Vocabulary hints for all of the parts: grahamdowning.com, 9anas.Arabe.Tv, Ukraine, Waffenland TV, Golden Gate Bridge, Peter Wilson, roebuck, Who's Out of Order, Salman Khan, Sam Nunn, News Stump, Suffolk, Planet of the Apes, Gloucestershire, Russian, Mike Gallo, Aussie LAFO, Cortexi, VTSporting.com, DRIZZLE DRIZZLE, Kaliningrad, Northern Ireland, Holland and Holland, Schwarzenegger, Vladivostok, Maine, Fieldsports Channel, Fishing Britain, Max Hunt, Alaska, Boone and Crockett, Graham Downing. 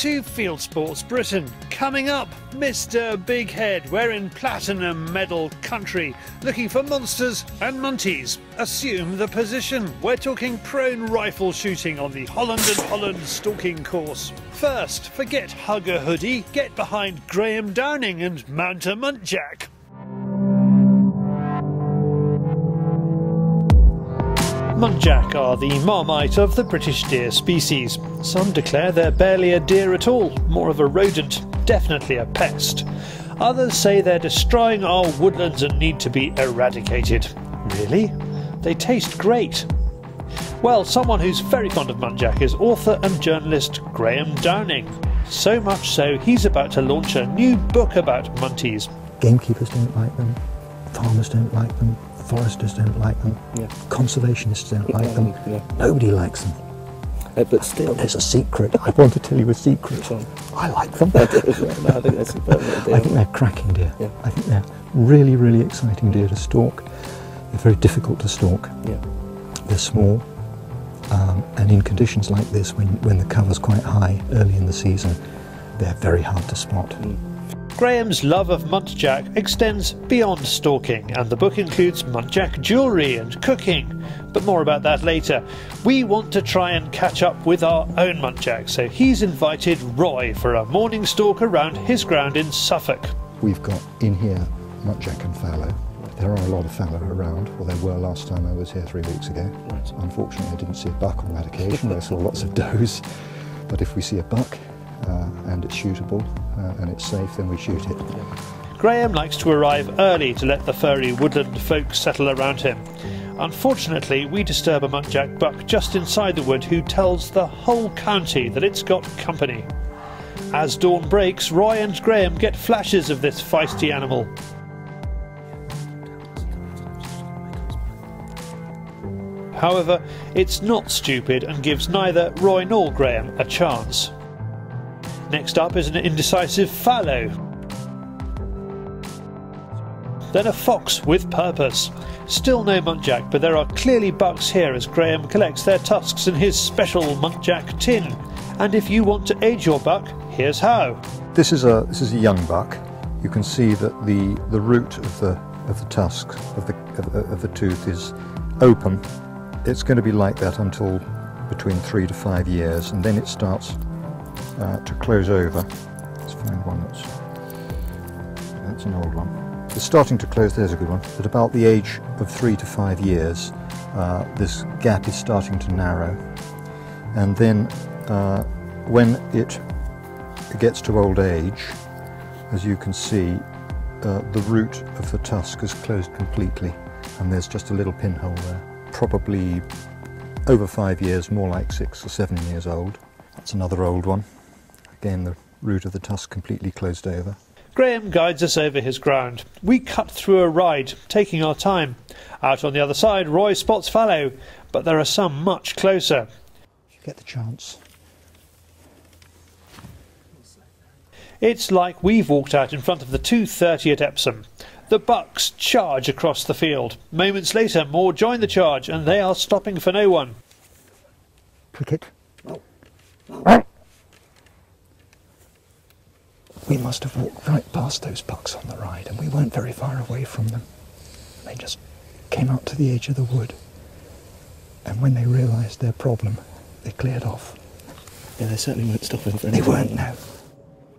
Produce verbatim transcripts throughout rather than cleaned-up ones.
to Fieldsports Britain. Coming up, Mister Big Head. We're in platinum medal country, looking for monsters and munties. Assume the position. We're talking prone rifle shooting on the Holland and Holland stalking course. First, forget Hugger Hoodie, get behind Graham Downing and mount a muntjac. Muntjac are the marmite of the British deer species. Some declare they're barely a deer at all, more of a rodent, definitely a pest. Others say they're destroying our woodlands and need to be eradicated. Really? They taste great. Well, someone who's very fond of muntjac is author and journalist Graham Downing. So much so, he's about to launch a new book about munties. Gamekeepers don't like them, farmers don't like them. Foresters don't like them, yeah. Conservationists don't like them, yeah. Nobody likes them. Uh, but still, there's a secret. I want to tell you a secret. I like them. No, I think that's important. I think they're cracking deer. Yeah. I think they're really, really exciting deer to stalk. They're very difficult to stalk. Yeah. They're small, um, and in conditions like this, when when the cover's quite high early in the season, they're very hard to spot. Mm. Graham's love of muntjac extends beyond stalking, and the book includes muntjac jewellery and cooking, but more about that later. We want to try and catch up with our own muntjac, so he's invited Roy for a morning stalk around his ground in Suffolk. We've got in here muntjac and fallow. There are a lot of fallow around, well there were last time I was here three weeks ago. Right. Unfortunately I didn't see a buck on that occasion, I saw lots of does, but if we see a buck, Uh, and it's shootable uh, and it's safe, then we shoot it. Graham likes to arrive early to let the furry woodland folk settle around him. Unfortunately, we disturb a muntjac buck just inside the wood who tells the whole county that it's got company. As dawn breaks, Roy and Graham get flashes of this feisty animal. However, it's not stupid and gives neither Roy nor Graham a chance. Next up is an indecisive fallow, then a fox with purpose. Still no muntjac, but there are clearly bucks here as Graham collects their tusks in his special muntjac tin. And if you want to age your buck, here's how. This is a this is a young buck. You can see that the the root of the of the tusk of the of, of the tooth is open. It's going to be like that until between three to five years, and then it starts. Uh, to close over. Let's find one that's, that's an old one. It's starting to close, there's a good one. At about the age of three to five years, uh, this gap is starting to narrow. And then uh, when it gets to old age, as you can see, uh, the root of the tusk has closed completely. And there's just a little pinhole there. Probably over five years, more like six or seven years old. That's another old one. Again, the root of the tusk completely closed over. Graham guides us over his ground. We cut through a ride, taking our time. Out on the other side, Roy spots fallow, but there are some much closer. You get the chance. It's like we've walked out in front of the two thirty at Epsom. The bucks charge across the field. Moments later, more join the charge, and they are stopping for no one. Cricket. We must have walked right past those bucks on the ride, and we weren't very far away from them. They just came out to the edge of the wood, and when they realised their problem, they cleared off. Yeah, they certainly weren't stopping for anything. They weren't, no.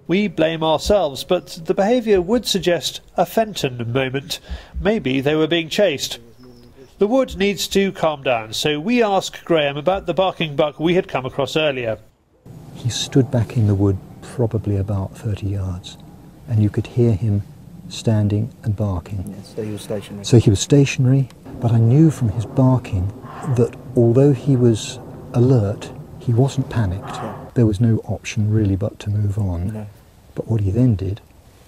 We blame ourselves, but the behaviour would suggest a Fenton moment. Maybe they were being chased. The wood needs to calm down, so we ask Graham about the barking buck we had come across earlier. He stood back in the wood probably about thirty yards, and you could hear him standing and barking. Yes, so he was stationary. So he was stationary, but I knew from his barking that although he was alert, he wasn't panicked. Yeah. There was no option really but to move on. No. But what he then did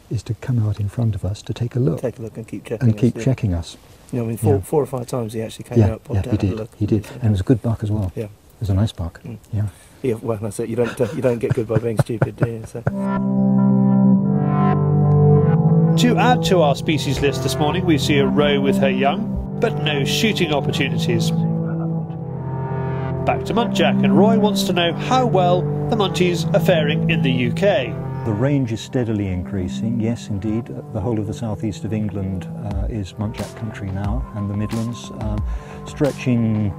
is to come out in front of us to take a look. Take a look and keep checking and us. Keep yeah. checking us. You know, I mean, four, yeah. four or five times he actually came yeah. out, popped yeah, out he did. A look. He did, and it was a good buck as well. Yeah. It was a nice buck. Mm. Yeah. Yeah, well, that's it. You don't uh, you don't get good by being stupid, do you? So. To add to our species list this morning, we see a roe with her young, but no shooting opportunities. Back to Muntjac, and Roy wants to know how well the Munties are faring in the U K. The range is steadily increasing, yes indeed. The whole of the southeast of England uh, is Muntjac country now, and the Midlands, uh, stretching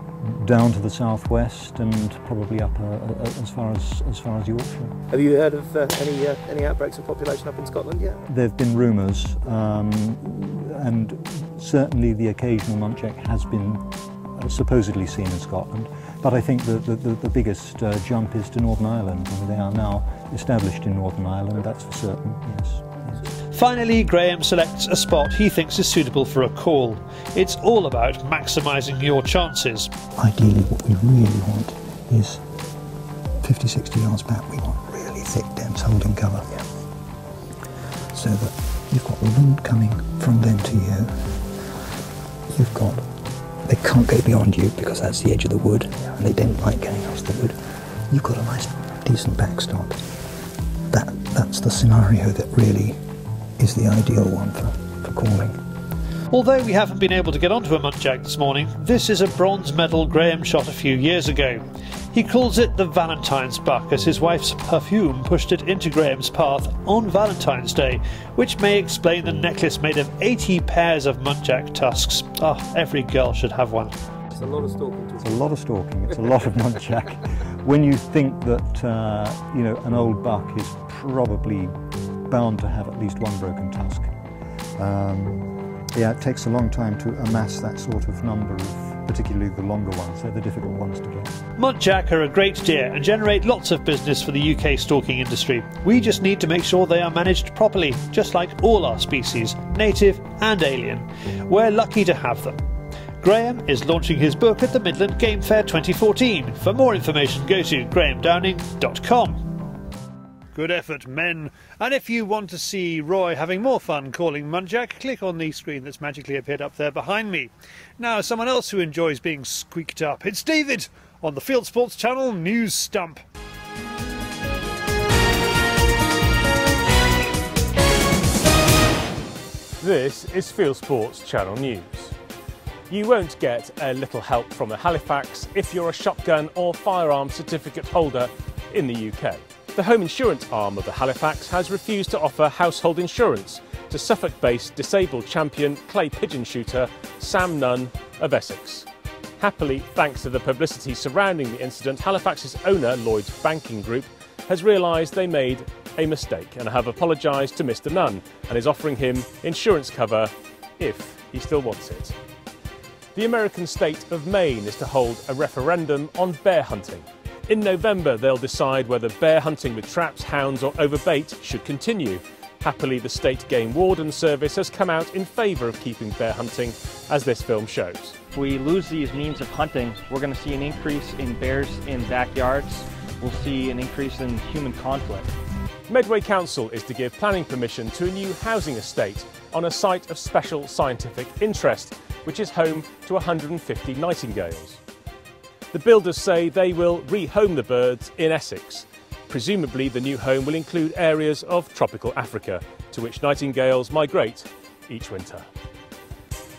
down to the southwest and probably up uh, uh, as far as as far as Yorkshire. Have you heard of uh, any uh, any outbreaks of population up in Scotland yet? There have been rumours, um, and certainly the occasional muntjac has been uh, supposedly seen in Scotland. But I think the the, the biggest uh, jump is to Northern Ireland. I mean, they are now established in Northern Ireland. That's for certain. Yes. Finally, Graham selects a spot he thinks is suitable for a call. It's all about maximising your chances. Ideally, what we really want is fifty, sixty yards back. We want really thick depths holding cover. Yeah. So that you've got the wind coming from them to you. You've got, they can't go beyond you because that's the edge of the wood, yeah, and they don't like getting off the wood. You've got a nice, decent backstop. That, that's the scenario that really is the ideal one for, for calling. Although we haven't been able to get onto a muntjac this morning, this is a bronze medal Graham shot a few years ago. He calls it the Valentine's buck, as his wife's perfume pushed it into Graham's path on Valentine's Day, which may explain the necklace made of eighty pairs of muntjac tusks. Ah, oh, every girl should have one. It's a lot of stalking. It's a lot of stalking. It's a lot of muntjac. When you think that uh, you know, an old buck is probably bound to have at least one broken tusk. Um, yeah, it takes a long time to amass that sort of number, of, particularly the longer ones, they're the difficult ones to get. Muntjac are a great deer and generate lots of business for the U K stalking industry. We just need to make sure they are managed properly, just like all our species, native and alien. We're lucky to have them. Graham is launching his book at the Midland Game Fair twenty fourteen. For more information, go to graham downing dot com. Good effort, men. And if you want to see Roy having more fun calling muntjac, click on the screen that's magically appeared up there behind me. Now, someone else who enjoys being squeaked up, it's David on the Fieldsports Channel News Stump. This is Fieldsports Channel News. You won't get a little help from the Halifax if you're a shotgun or firearm certificate holder in the U K. The home insurance arm of the Halifax has refused to offer household insurance to Suffolk-based disabled champion clay pigeon shooter Sam Nunn of Essex. Happily, thanks to the publicity surrounding the incident, Halifax's owner, Lloyd's Banking Group, has realised they made a mistake and have apologised to Mr Nunn and is offering him insurance cover if he still wants it. The American state of Maine is to hold a referendum on bear hunting. In November, they'll decide whether bear hunting with traps, hounds or overbait should continue. Happily, the State Game Warden Service has come out in favour of keeping bear hunting, as this film shows. If we lose these means of hunting, we're going to see an increase in bears in backyards. We'll see an increase in human conflict. Medway Council is to give planning permission to a new housing estate on a site of special scientific interest, which is home to one hundred fifty nightingales. The builders say they will rehome the birds in Essex. Presumably the new home will include areas of tropical Africa, to which nightingales migrate each winter.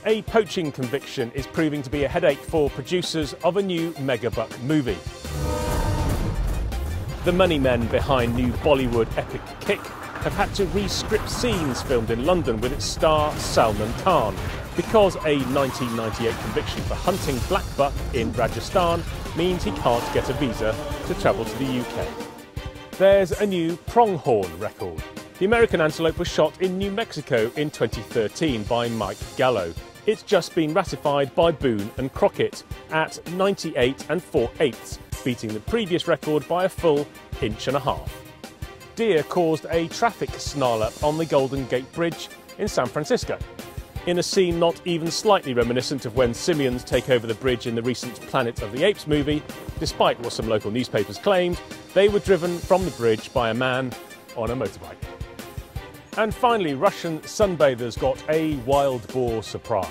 A poaching conviction is proving to be a headache for producers of a new megabuck movie. The money men behind new Bollywood epic Kick have had to re-script scenes filmed in London with its star Salman Khan, because a nineteen ninety-eight conviction for hunting black buck in Rajasthan means he can't get a visa to travel to the U K. There's a new pronghorn record. The American antelope was shot in New Mexico in twenty thirteen by Mike Gallo. It's just been ratified by Boone and Crockett at ninety-eight and four eighths, beating the previous record by a full inch and a half. Deer caused a traffic snarl-up on the Golden Gate Bridge in San Francisco, in a scene not even slightly reminiscent of when simians take over the bridge in the recent Planet of the Apes movie. Despite what some local newspapers claimed, they were driven from the bridge by a man on a motorbike. And finally, Russian sunbathers got a wild boar surprise.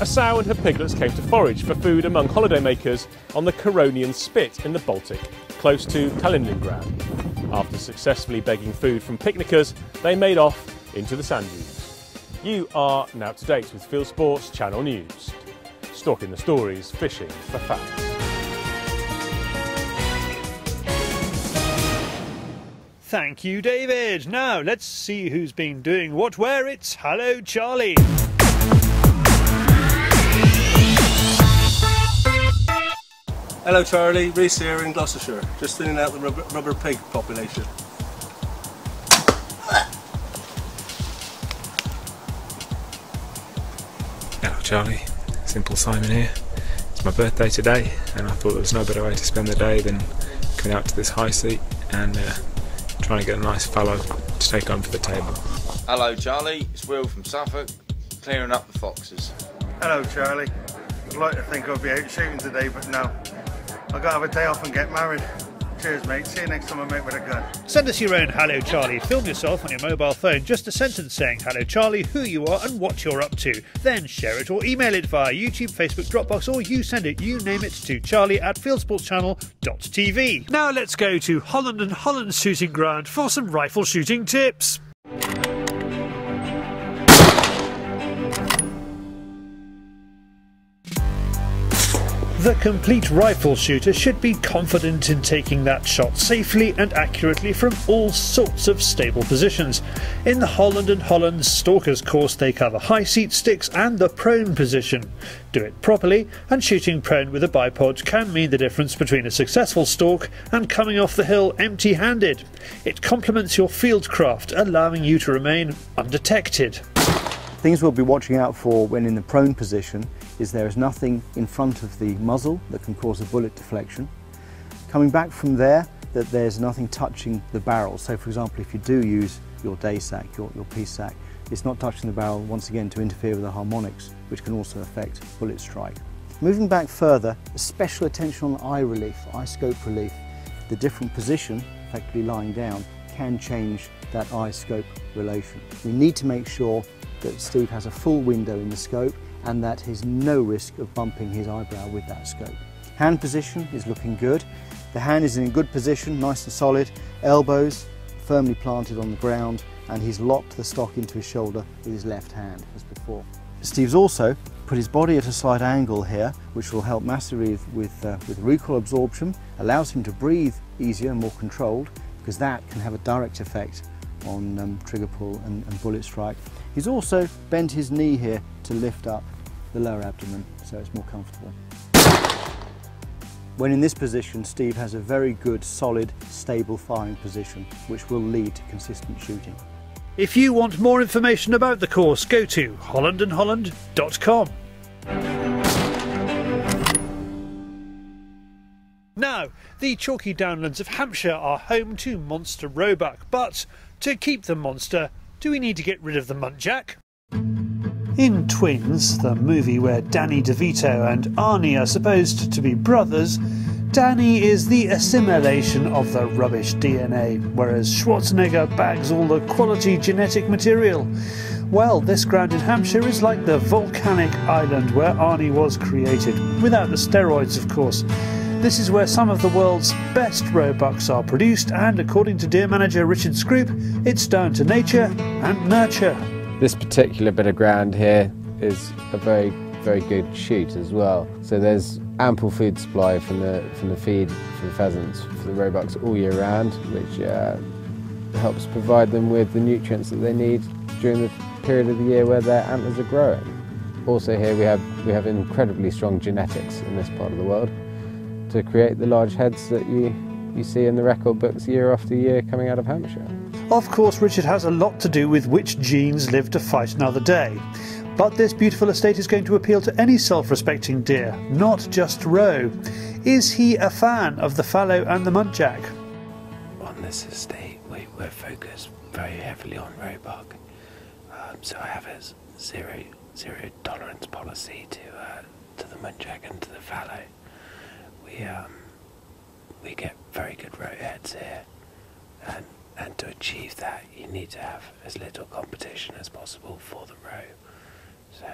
A sow and her piglets came to forage for food among holidaymakers on the Koronian Spit in the Baltic, close to Kaliningrad. After successfully begging food from picnickers, they made off into the sand dunes. You are now up to date with Fieldsports Channel News. Stalking the stories, fishing for facts. Thank you, David. Now, let's see who's been doing what where. It's Hello Charlie. Hello Charlie, Rhys here in Gloucestershire, just thinning out the rubber, rubber pig population. Hello Charlie, Simple Simon here. It's my birthday today and I thought there was no better way to spend the day than coming out to this high seat and uh, trying to get a nice fellow to take home for the table. Hello Charlie, it's Will from Suffolk, clearing up the foxes. Hello Charlie, I'd like to think I'll be out shooting today but no. I gotta have a day off and get married. Cheers mate, see you next time I mate with a gun. Send us your own Hello Charlie, film yourself on your mobile phone, just a sentence saying Hello Charlie, who you are and what you're up to. Then share it or email it via YouTube, Facebook, Dropbox or you send it, you name it, to Charlie at fieldsports channel dot t v. Now let's go to Holland and Holland shooting ground for some rifle shooting tips. The complete rifle shooter should be confident in taking that shot safely and accurately from all sorts of stable positions. In the Holland and Holland Stalkers course they cover high seat, sticks and the prone position. Do it properly, and shooting prone with a bipod can mean the difference between a successful stalk and coming off the hill empty-handed. It complements your field craft, allowing you to remain undetected. Things we'll be watching out for when in the prone position is there is nothing in front of the muzzle that can cause a bullet deflection. Coming back from there, that there's nothing touching the barrel. So for example, if you do use your day sack, your, your piece sack, it's not touching the barrel once again to interfere with the harmonics, which can also affect bullet strike. Moving back further, special attention on eye relief, eye scope relief. The different position, effectively lying down, can change that eye scope relation. We need to make sure that Steve has a full window in the scope and that there's no risk of bumping his eyebrow with that scope. Hand position is looking good. The hand is in a good position, nice and solid, elbows firmly planted on the ground, and he's locked the stock into his shoulder with his left hand as before. Steve's also put his body at a slight angle here, which will help massively with, uh, with recoil absorption, allows him to breathe easier and more controlled, because that can have a direct effect on um, trigger pull and, and bullet strike. He's also bent his knee here to lift up the lower abdomen so it's more comfortable. When in this position, Steve has a very good, solid, stable firing position, which will lead to consistent shooting. If you want more information about the course, go to holland and holland dot com. Now, the chalky downlands of Hampshire are home to monster roebuck, but to keep the monster, do we need to get rid of the muntjac? In Twins, the movie where Danny DeVito and Arnie are supposed to be brothers, Danny is the assimilation of the rubbish D N A, whereas Schwarzenegger bags all the quality genetic material. Well, this ground in Hampshire is like the volcanic island where Arnie was created, without the steroids of course. This is where some of the world's best roebucks are produced, and according to deer manager Richard Scrope, it's down to nature and nurture. This particular bit of ground here is a very, very good shoot as well. So there's ample food supply from the from the feed for the pheasants, for the roebucks all year round, which uh, helps provide them with the nutrients that they need during the period of the year where their antlers are growing. Also here we have we have incredibly strong genetics in this part of the world to create the large heads that you, you see in the record books year after year coming out of Hampshire. Of course, Richard has a lot to do with which genes live to fight another day. But this beautiful estate is going to appeal to any self-respecting deer, not just roe. Is he a fan of the fallow and the muntjac? On this estate, we were focused very heavily on roebuck. Um, so I have a zero, zero tolerance policy to, uh, to the muntjac and to the fallow. We, um, we get very good roe heads here, and, and to achieve that you need to have as little competition as possible for the roe. So,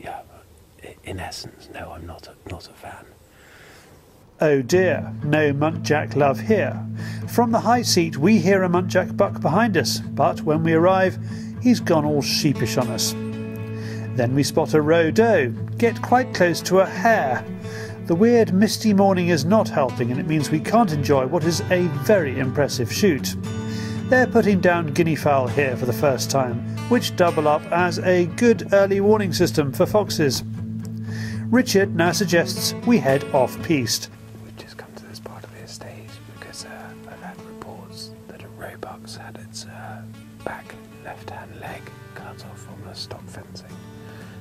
yeah, in essence, no, I'm not a, not a fan. Oh dear, no muntjac love here. From the high seat we hear a muntjac buck behind us, but when we arrive he's gone all sheepish on us. Then we spot a roe doe, get quite close to a hare. The weird misty morning is not helping, and it means we can't enjoy what is a very impressive shoot. They're putting down guinea fowl here for the first time, which double up as a good early warning system for foxes. Richard now suggests we head off-piste. We've just come to this part of the estate because uh, I've had reports that a roebuck had its uh, back left-hand leg cut off from the stock fencing,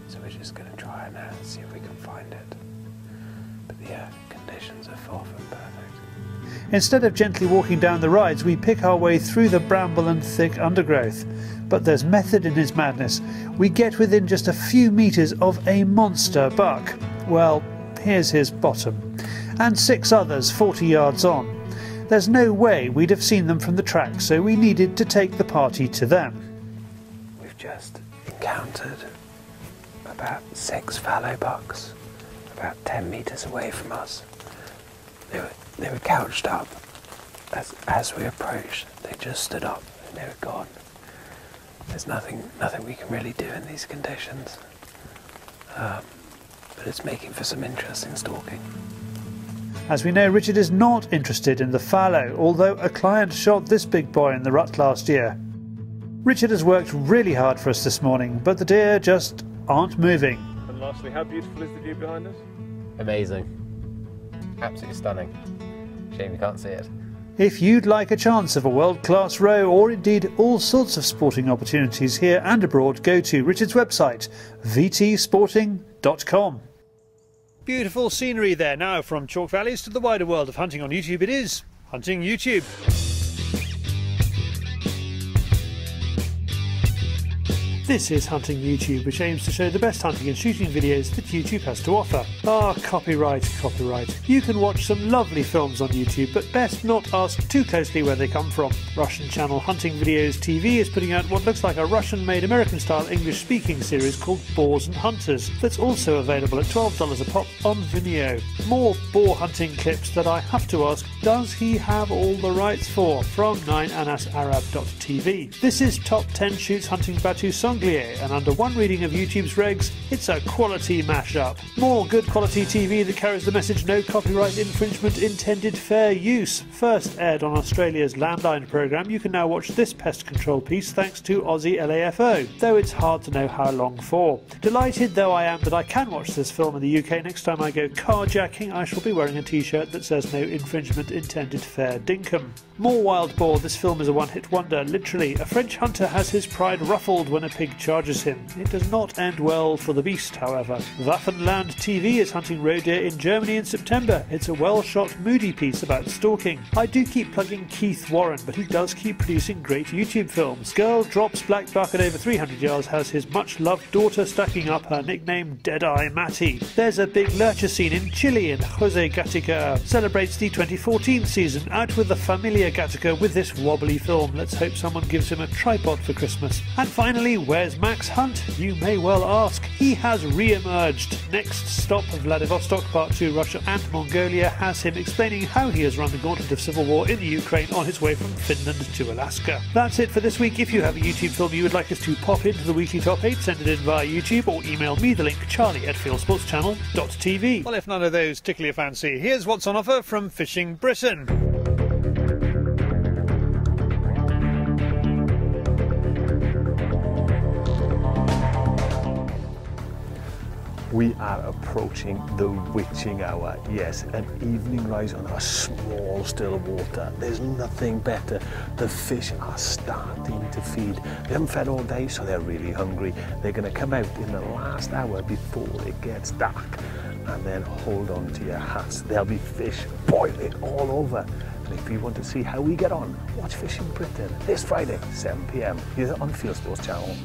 so we're just going to try and uh, see if we can find it. The conditions are far from perfect. Instead of gently walking down the rides, we pick our way through the bramble and thick undergrowth. But there's method in his madness. We get within just a few metres of a monster buck. Well, here's his bottom. And six others forty yards on. There's no way we'd have seen them from the track, so we needed to take the party to them. We've just encountered about six fallow bucks. About ten metres away from us. They were, they were couched up. As, as we approached, they just stood up and they were gone. There's nothing nothing we can really do in these conditions. Um, but it's making for some interesting stalking. As we know, Richard is not interested in the fallow, although a client shot this big boy in the rut last year. Richard has worked really hard for us this morning, but the deer just aren't moving. And lastly, how beautiful is the view behind us? Amazing. Absolutely stunning. Shame you can't see it. If you'd like a chance of a world-class row, or indeed all sorts of sporting opportunities here and abroad, go to Richard's website, v t sporting dot com. Beautiful scenery there. Now from Chalk Valleys to the wider world of hunting on YouTube, it is Hunting YouTube. This is Hunting YouTube, which aims to show the best hunting and shooting videos that YouTube has to offer. Ah, copyright, copyright. You can watch some lovely films on YouTube, but best not ask too closely where they come from. Russian channel Hunting Videos T V is putting out what looks like a Russian-made American-style English-speaking series called Boars and Hunters, that's also available at twelve dollars a pop on Vimeo. More boar hunting clips that I have to ask, does he have all the rights for? From nine anas arab dot t v. This is Top ten Shoots Hunting Batu Song, and under one reading of YouTube's regs, it's a quality mashup. More good quality T V that carries the message no copyright infringement intended fair use. First aired on Australia's Landline programme, you can now watch this pest control piece thanks to Aussie L A F O, though it's hard to know how long for. Delighted though I am that I can watch this film in the U K next time I go carjacking, I shall be wearing a t-shirt that says no infringement intended fair dinkum. More wild boar, this film is a one-hit wonder, literally. A French hunter has his pride ruffled when a pig charges him. It does not end well for the beast, however. Waffenland T V is hunting roe deer in Germany in September. It's a well-shot, moody piece about stalking. I do keep plugging Keith Warren, but he does keep producing great YouTube films. Girl drops black buck at over three hundred yards, has his much-loved daughter stacking up, her nickname Deadeye Matty. There's a big lurcher scene in Chile, and Jose Gatica celebrates the twenty fourteen season, out with the Familia Gatica with this wobbly film. Let's hope someone gives him a tripod for Christmas. And finally, where's Max Hunt? You may well ask. He has re-emerged. Next stop, Vladivostok, Part two, Russia and Mongolia has him explaining how he has run the gauntlet of civil war in the Ukraine on his way from Finland to Alaska. That's it for this week. If you have a YouTube film you would like us to pop into the weekly top eight, send it in via YouTube or email me the link, charlie at fieldsports channel dot t v. Well, if none of those tickle your fancy, here's what's on offer from Fishing Britain. We are approaching the witching hour. Yes, an evening rise on a small still of water. There's nothing better. The fish are starting to feed. They haven't fed all day, so they're really hungry. They're going to come out in the last hour before it gets dark. And then hold on to your hats. There'll be fish boiling all over. And if you want to see how we get on, watch Fishing Britain this Friday, seven p m, here on Fieldsports Channel.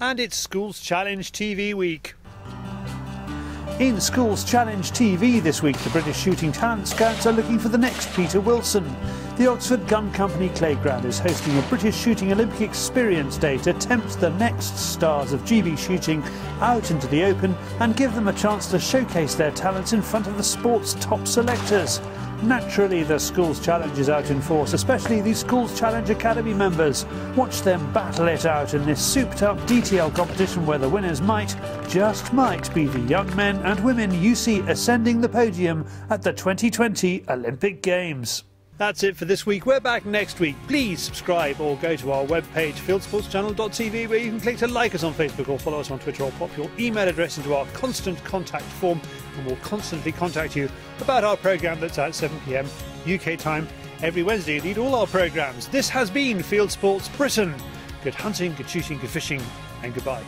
And it's Schools Challenge T V week. In Schools Challenge T V this week, the British Shooting Talent Scouts are looking for the next Peter Wilson. The Oxford Gun Company Playground is hosting a British Shooting Olympic Experience Day to tempt the next stars of G B shooting out into the open and give them a chance to showcase their talents in front of the sport's top selectors. Naturally, the Schools Challenge is out in force, especially the Schools Challenge Academy members. Watch them battle it out in this souped-up D T L competition where the winners might, just might, be the young men and women you see ascending the podium at the twenty twenty Olympic Games. That's it for this week. We're back next week. Please subscribe or go to our webpage, fieldsports channel dot t v, where you can click to like us on Facebook or follow us on Twitter, or pop your email address into our constant contact form, and we'll constantly contact you about our programme that's at seven p m U K time every Wednesday. You need all our programmes. This has been Fieldsports Britain. Good hunting, good shooting, good fishing, and goodbye.